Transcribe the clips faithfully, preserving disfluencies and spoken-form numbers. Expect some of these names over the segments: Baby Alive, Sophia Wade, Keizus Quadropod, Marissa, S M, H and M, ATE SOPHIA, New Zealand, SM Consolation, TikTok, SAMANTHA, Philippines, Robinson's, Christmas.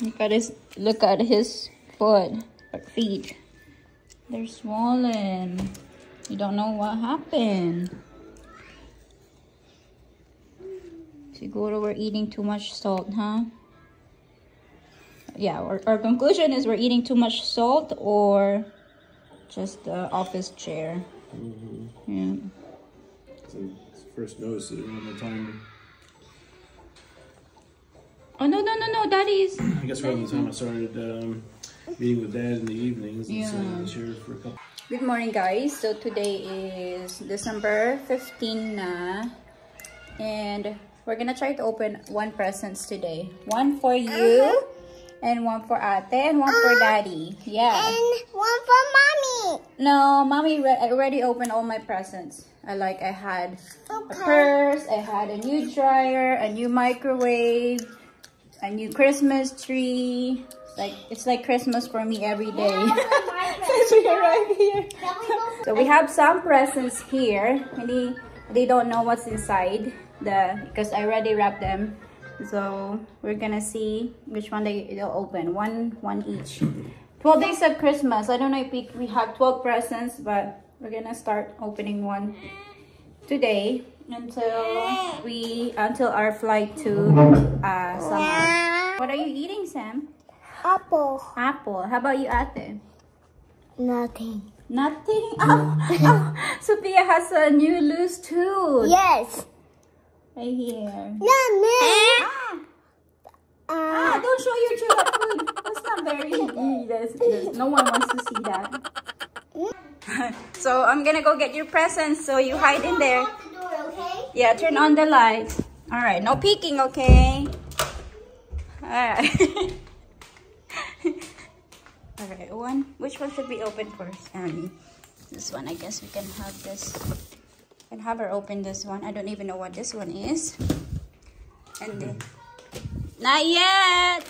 Look at his, look at his foot or feet. They're swollen. You don't know what happened. Siguro we're eating too much salt, huh? Yeah, our, our conclusion is we're eating too much salt or just the office chair. Mm-hmm. Yeah. So first notice it around the time. Oh, no, no, no, no, Daddy's. I guess around the time I started um, meeting with Dad in the evenings. Yeah. And so I was here for a couple. Good morning, guys. So today is December fifteenth na. And we're gonna try to open one presents today. One for you. Uh-huh. And one for Ate and one uh, for Daddy. Yeah. And one for Mommy. No, Mommy re I already opened all my presents. I like I had okay. a purse, I had a new dryer, a new microwave, a new Christmas tree. Like it's like Christmas for me every day. Yeah, since we arrived here. So we have some presents here. And they, they don't know what's inside the because I already wrapped them. So we're gonna see which one they, they'll open. One one each. twelve days of Christmas. I don't know if we, we have twelve presents, but we're gonna start opening one today until we until our flight to uh summer. What are you eating, Sam? Apple. Apple. How about you, Ate? Nothing. Nothing? Oh, oh, Sophia has a new loose tooth. Yes. Right here. No, no. Ah. Uh, ah, don't show your children food. That's not very easy. There's, there's, no one wants to see that. So I'm gonna go get your presents. So you hide in there. Yeah, turn on the lights. All right, no peeking, okay? All right. All right. One. Which one should we open first? Um, this one. I guess we can have this. And have her open this one. I don't even know what this one is. And then, not yet.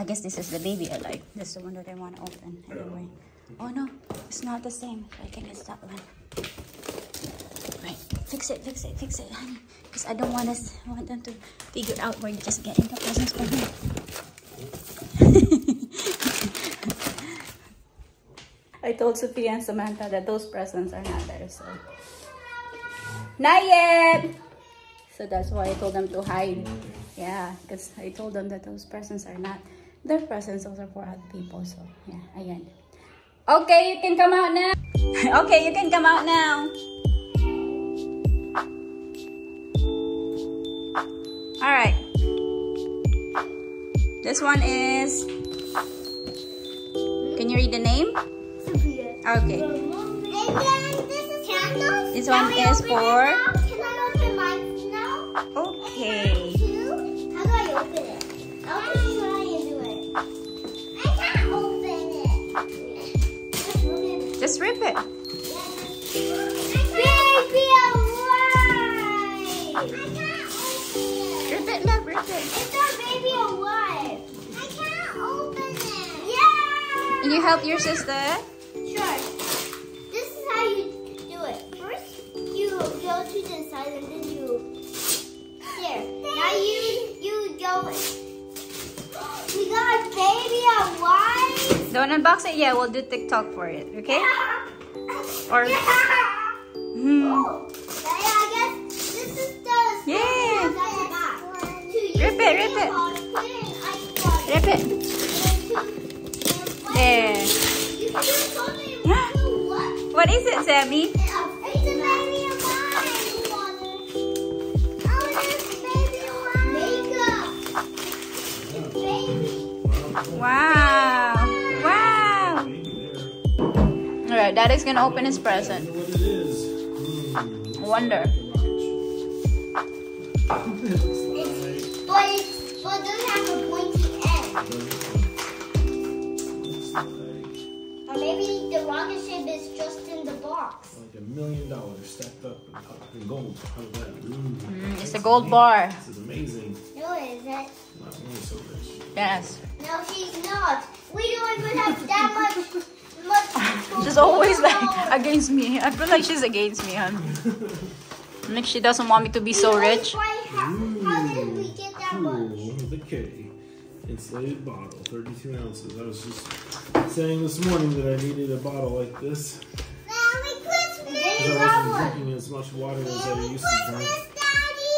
I guess this is the Baby Alive. This is the one that I want to open anyway. Oh no, it's not the same. I think it's that one. Right, fix it, fix it, fix it, honey. Because I don't want us, I want them to figure out where you just get into presents for me. I told Sophia and Samantha that those presents are not there, so not yet. So that's why I told them to hide. Yeah, because I told them that those presents are not their presents. Those are for other people. So yeah, ayan. Okay, you can come out now. Okay, you can come out now. All right. This one is. Can you read the name? Okay. This one is for. Can I open mine now? Okay. How do I open it? How do I do it? I can't open it. Just rip it. Baby Alive! I can't open it. Rip it, look, rip it. It's our Baby Alive. I can't open it. Yeah! Can you help your sister? Sure. This is how you do it. First, you go to the side and then you... There. Now you, you go... We got a Baby Alive. Don't unbox it yet. We'll do TikTok for it. Okay? Yeah. Or... Yeah. Hmm. Oh. Yeah, I guess this is the... Yeah. Rip it, rip it. Rip it. There. What is it, Sammy? It's a Baby Alive. Oh, it's Baby Alive. Makeup. It's baby. Wow. Wow. Alright, Daddy's gonna open his present. I wonder. It's, but, it's, but it doesn't have a pointy end. Or maybe the rocket shape is just in the box. Like a million dollars stacked up and top in gold. Mm. Mm, it's a gold bar. This is amazing. No, it isn't. Not really so rich. Yes. No, she's not. We don't even have that much. much she's always like against me. I feel like she's against me, huh? Like she doesn't want me to be we so rich. How did we get that much? the K insulated bottle, thirty-two ounces. I was just saying this morning that I needed a bottle like this. Merry Christmas! Because I wasn't drinking as much water as I used to drink.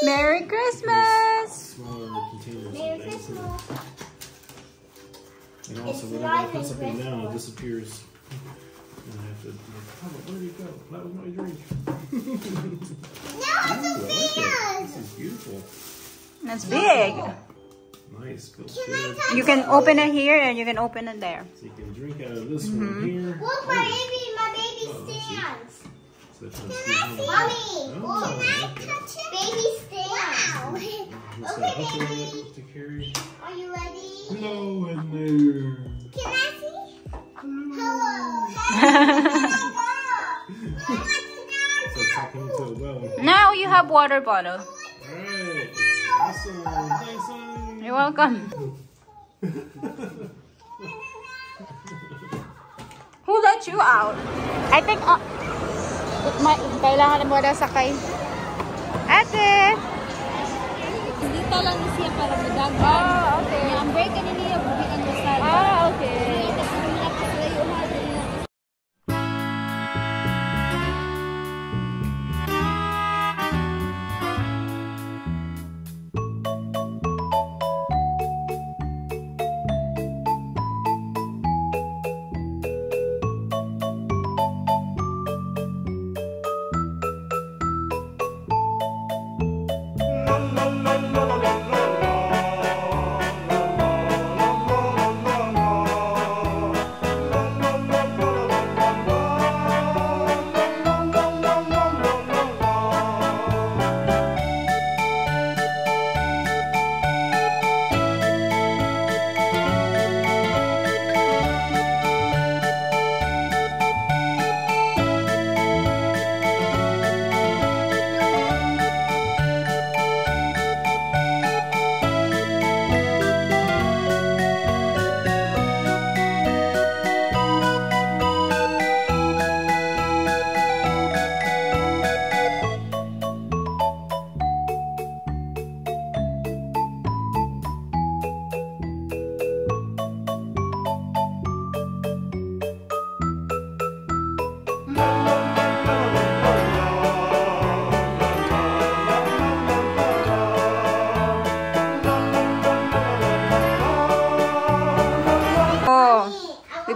Merry Christmas! Smaller containers. Merry and Christmas! And also, whenever I put something Christmas. down, it disappears. And I have to, oh, where did it go? That was my drink. No, it's a like it. This is beautiful. That's big. Wow. Nice. Feels can good. You can open it here and you can open it there. So you can drink out of this mm-hmm. one here. Look, my baby, my baby stands. Oh, so can I see? Mommy, oh, oh, can I okay. touch it? Baby stands. Wow. Okay, baby. To carry. Are you ready? No, in there. Can I see? Hello. Now you have water bottle. Alright. Awesome. Thanks, honey. You're welcome. Who let you out? I think uh, may, kailangan mo na sakay. Ate! Dito lang siya para magdagdag. Oh, okay. Ang break na niya, bukitan mo sa. Ah, okay.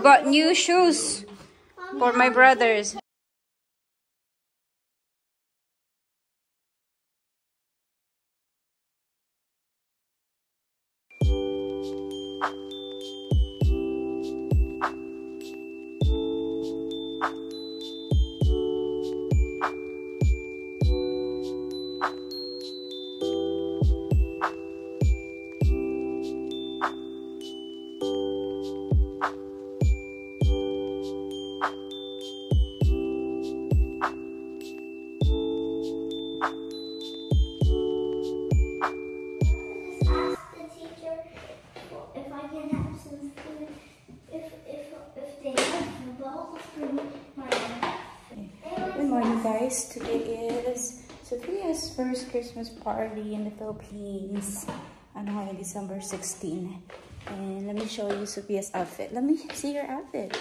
Got new shoes for my brothers. First Christmas party in the Philippines on December sixteenth, and let me show you Sophia's outfit. Let me see your outfit.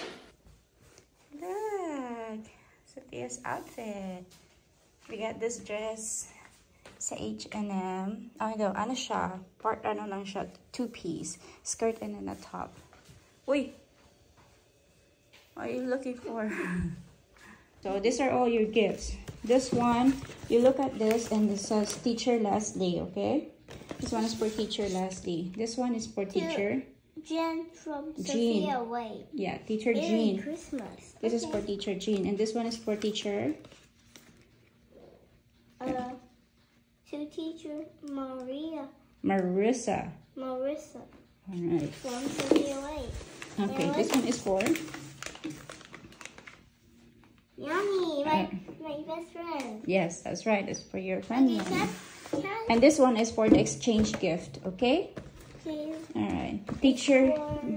Look, Sophia's outfit. We got this dress sa H and M. Oh no, ano siya? Part ano lang siya? Two piece skirt and then a top. Uy, what are you looking for? So these are all your gifts. This one, you look at this and this says teacher last day, okay? This one is for teacher last day. This one is for teacher Jean from Jean. Sophia Wade. Yeah, teacher Jean. Merry Christmas. This okay. is for teacher Jean. And this one is for teacher? Uh, to teacher Maria. Marissa. Marissa. Alright. From Sophia Wade. Okay, and this one is for? Yummy, my, my best friend. Yes, that's right. It's for your friend. Okay, and this one is for the exchange gift, okay? Okay. All right. Teacher. For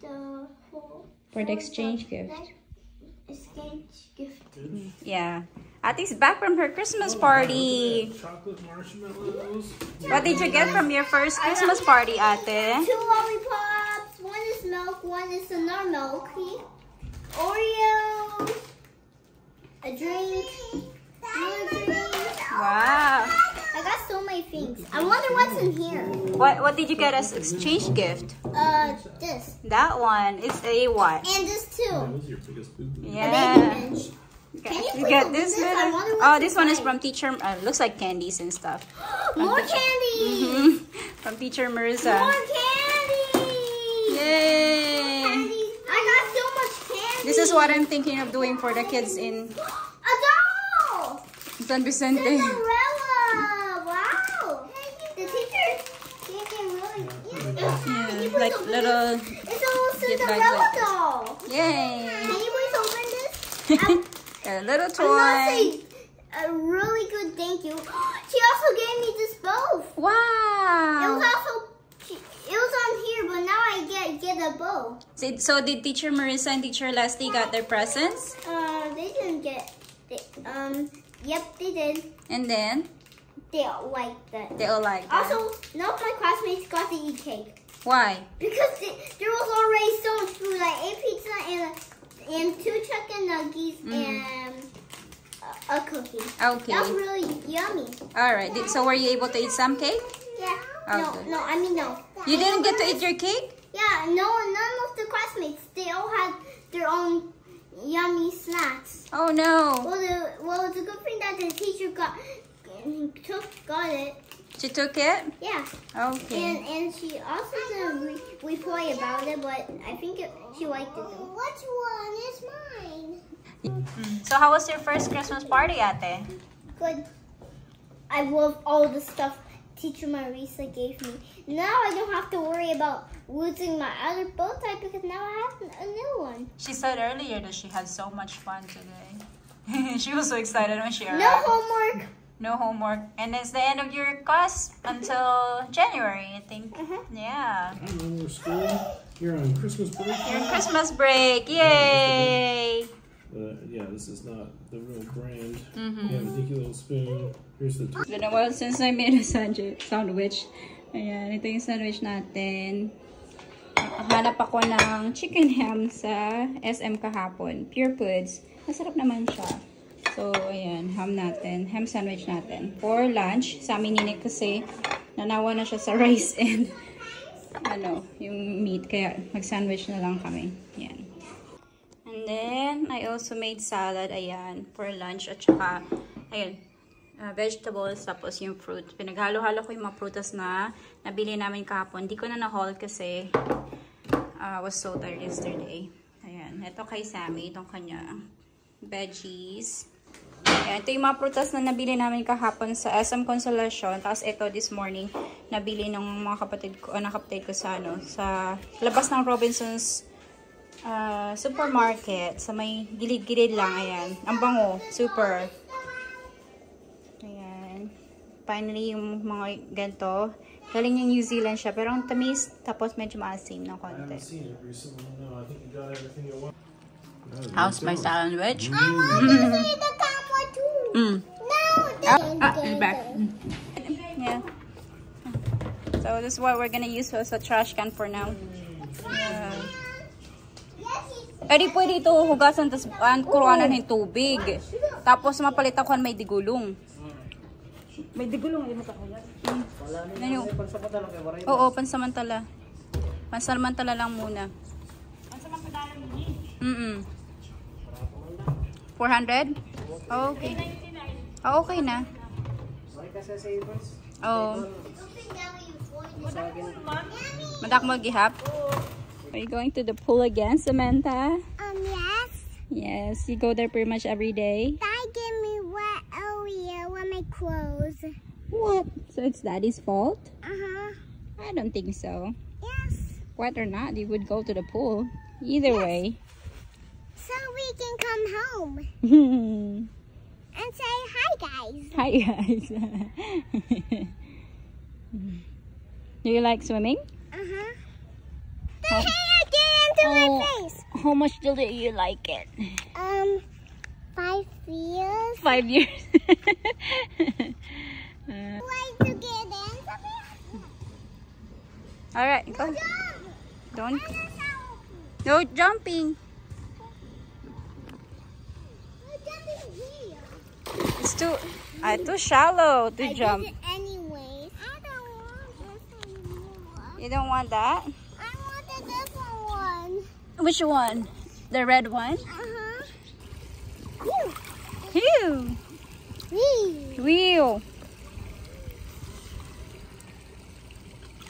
the, for, for the exchange for gift. Exchange gift. Yeah. Ati's back from her Christmas party. Chocolate marshmallows. What did you get from your first Christmas party, Ate? Two lollipops. One is milk. One is not milky. Oreos. A drink. Another drink. Wow. I got so many things. I wonder what's in here. What What did you get as exchange gift? Uh, this. That one is a what? And this too. That was your biggest food. Yeah. A baby bench. Okay. Can you, you get this? this? Oh, this one is from teacher. Uh, looks like candies and stuff. More teacher, candy. Mm-hmm. From teacher Marissa. More candy. Yay! More candy. I got so much candy. This is what I'm thinking of doing for the kids in a doll. San Vicente. Cinderella! Wow. The teacher can really cute. Yeah, yeah, like little. It's a little Cinderella like doll. Yay! Can you please open this? A little toy. I a really good thank you. She also gave me this bow. Wow. It was also it was on here, but now I get get a bow. So, so did teacher Marissa and teacher Leslie got their presents? Uh, they didn't get. They, um, yep, they did. And then? They all liked it. They all liked it. Also, none of my classmates got to eat cake. Why? Because they, there was already so much food, like a pizza and. A, And two chicken nuggets mm. and a, a cookie. Okay. That's really yummy. All right. Did, so were you able to eat some cake? Yeah. Okay. No, no. I mean no. You didn't get to eat your cake? Yeah. No. None of the classmates. They all had their own yummy snacks. Oh no. Well, the, well, it's a good thing that the teacher got took got it. She took it? Yeah. Okay. And and she also didn't re reply about it, but I think it, she liked it though. Which one is mine? So how was your first Christmas party, Ate? Good. I love all the stuff teacher Marisa gave me. Now I don't have to worry about losing my other bow tie because now I have a new one. She said earlier that she had so much fun today. She was so excited when she arrived. No homework. No homework. And it's the end of your class until January, I think. Uh-huh. Yeah. I don't know, we're school. You're on Christmas break. You're on Christmas break. Yay! Uh, yeah, this is not the real brand. Mm-hmm. You have a dinky little spoon. Here's the... It's been a while since I made a sandwich. Ayan, ito yung sandwich natin. Hanap ako ng chicken ham sa S M kahapon. Pure Foods. Masarap naman siya. So, ayan, ham natin. Ham sandwich natin. For lunch, sa amin nini kasi nanawa na siya sa rice and ano, yung meat. Kaya mag-sandwich na lang kami. Ayan. And then, I also made salad. Ayan, for lunch. At saka, ayan, uh, vegetables. Tapos yung fruit. Pinaghalo-halo ko yung mga prutas na nabili namin kahapon. Di ko na na-haul kasi I uh, was so tired yesterday. Ayan, ito kay Sammy. Itong kanya veggies. Ayan, ito yung mga prutas na nabili namin kahapon sa S M Consolation. Tapos ito this morning, nabili ng mga kapatid ko, na kapatid ko sa, ano, sa labas ng Robinson's uh, supermarket. Sa may gilid-gilid lang. Ayan. Ang bango. Super. Ayan. Finally, yung mga ganito. Galing yung New Zealand siya. Pero ang tamis, tapos medyo maasim ng konti. How's my sandwich? I want to see the camera too. Mm. No, ah, it's back. Mm. Yeah. So this is what we're gonna use as a trash can for now. Yeah. Pwede pwede ito hugasan tas kuruanan ng tubig. Tapos mapalit ako may digulong. May digulong yun ako yan. Ano? Oo, pansamantala. Pansamantala lang muna. Pansamantala lang muna. Mm-mm. four hundred? Oh, okay. Oh, okay na. Oh. Madak mo gihap? Are you going to the pool again, Samantha? Um, yes. Yes, you go there pretty much every day. Dad gave me what? Oh, yeah, what my clothes. What? So it's Daddy's fault? Uh-huh. I don't think so. Yes. Whether or not, you would go to the pool. Either yes. way. So we can come home and say hi guys. Hi guys. Do you like swimming? Uh-huh. The how, hair get into oh, my face. How much do you like it? Um, five years. Five years. uh. Wait to get in. All right, go. No, don't. No jumping. No jumping here. It's too, uh, too shallow to I jump. Did it anyways. I don't want this anymore. You don't want that? I want the different one. Which one? The red one? Uh-huh. Wheel. Wheel. Wheel.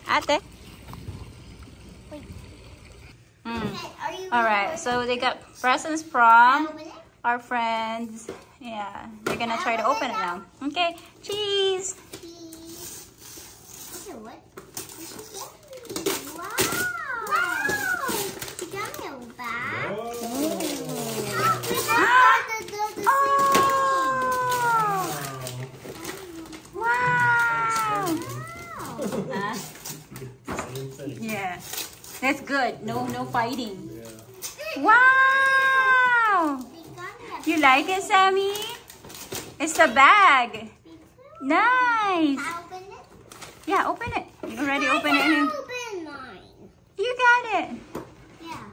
Ate. Mm. Alright, so they got presents from our friends. Yeah, they're gonna try to open it now. Okay, cheese! Cheese. Okay, what? That's good. No, no fighting. Yeah. Wow! You like it, Sammy? It's the bag. Nice. Open it? Yeah, open it. You already opened it. Open mine. You got it. Yeah.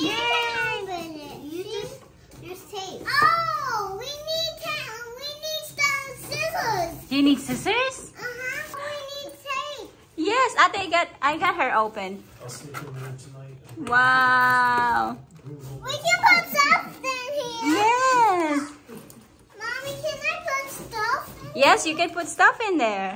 Yay! Open it. You just, you're safe. Oh, we need can, we need the scissors. You need scissors? Uh huh. We need tape. Yes, I think I got I got her open. Wow. We can put stuff in here. Yes. Mommy, can I put stuff in there? Yes, you can put stuff in there.